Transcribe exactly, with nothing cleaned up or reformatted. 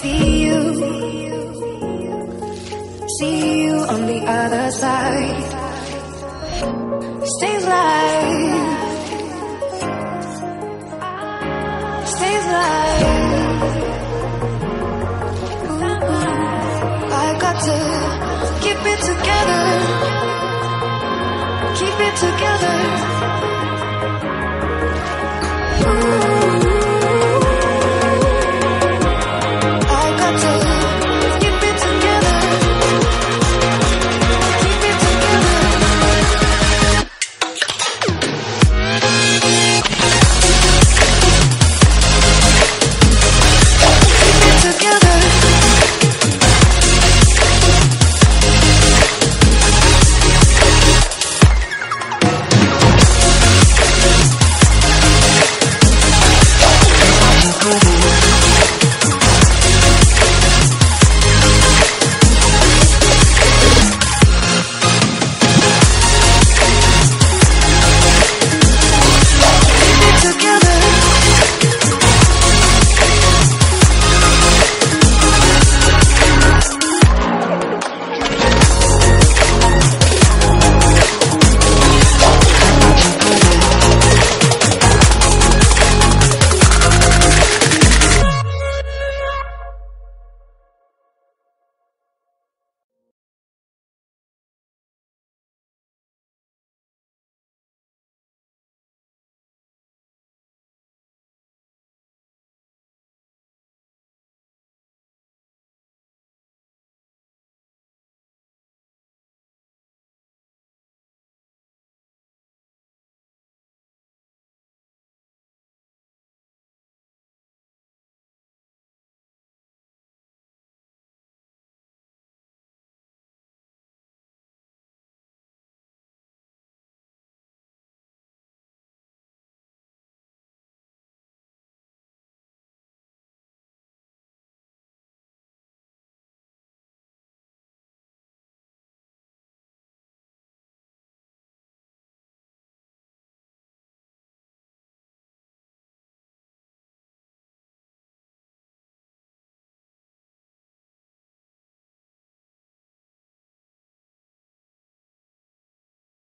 See you, see you on the other side. Stays life, stays life. I got to keep it together, keep it together. Ooh.